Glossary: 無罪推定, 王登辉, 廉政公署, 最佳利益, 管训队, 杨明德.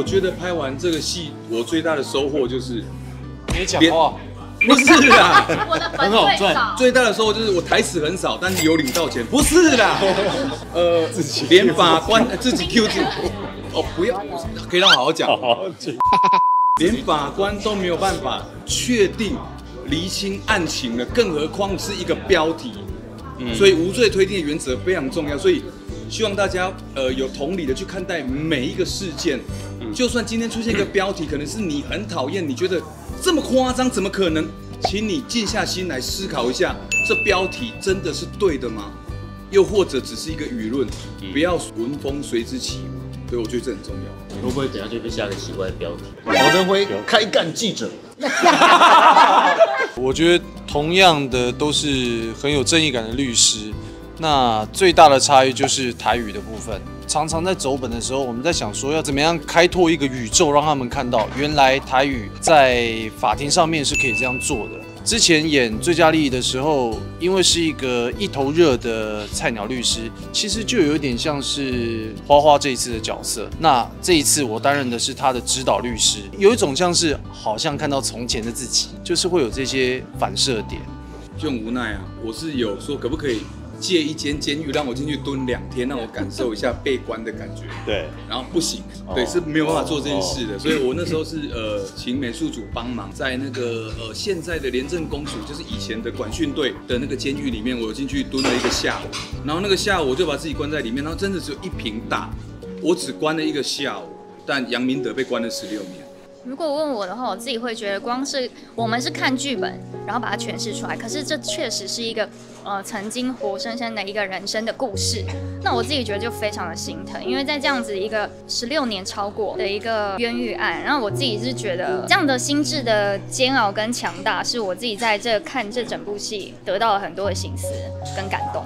我觉得拍完这个戏，我最大的收获就是没讲话。不是啦，很好赚。最大的收获就是我台词很少，但是有领到钱。不是啦，连法官自己 Q 自己。哦，不要，可以让我好好讲。连法官都没有办法确定厘清案情了，更何况是一个标题。所以无罪推定的原则非常重要。所以希望大家有同理的去看待每一个事件。就算今天出现一个标题，可能是你很讨厌，你觉得。 这么夸张，怎么可能？请你静下心来思考一下，这标题真的是对的吗？又或者只是一个舆论，不要闻风随之起舞。所以我觉得这很重要。你会不会等下就被下个奇怪的标题？王登辉开干记者。我觉得同样的都是很有正义感的律师，那最大的差异就是台语的部分。 常常在走本的时候，我们在想说要怎么样开拓一个宇宙，让他们看到原来台语在法庭上面是可以这样做的。之前演《最佳利益》的时候，因为是一个一头热的菜鸟律师，其实就有点像是花花这一次的角色。那这一次我担任的是他的指导律师，有一种像是好像看到从前的自己，就是会有这些反射点，就很无奈啊。我是有说可不可以？ 借一间监狱让我进去蹲2天，让我感受一下被关的感觉。对，然后不行，对，是没有办法做这件事的。所以我那时候是请美术组帮忙，在那个现在的廉政公署，就是以前的管训队的那个监狱里面，我有进去蹲了一个下午。然后那个下午我就把自己关在里面，然后真的只有1瓶大，我只关了一个下午，但杨明德被关了16年。 如果问我的话，我自己会觉得，光是我们是看剧本，然后把它诠释出来。可是这确实是一个，曾经活生生的一个人生的故事。那我自己觉得就非常的心疼，因为在这样子一个16年超过的一个冤狱案，然后我自己是觉得这样的心智的煎熬跟强大，是我自己在这看这整部戏得到了很多的心思跟感动。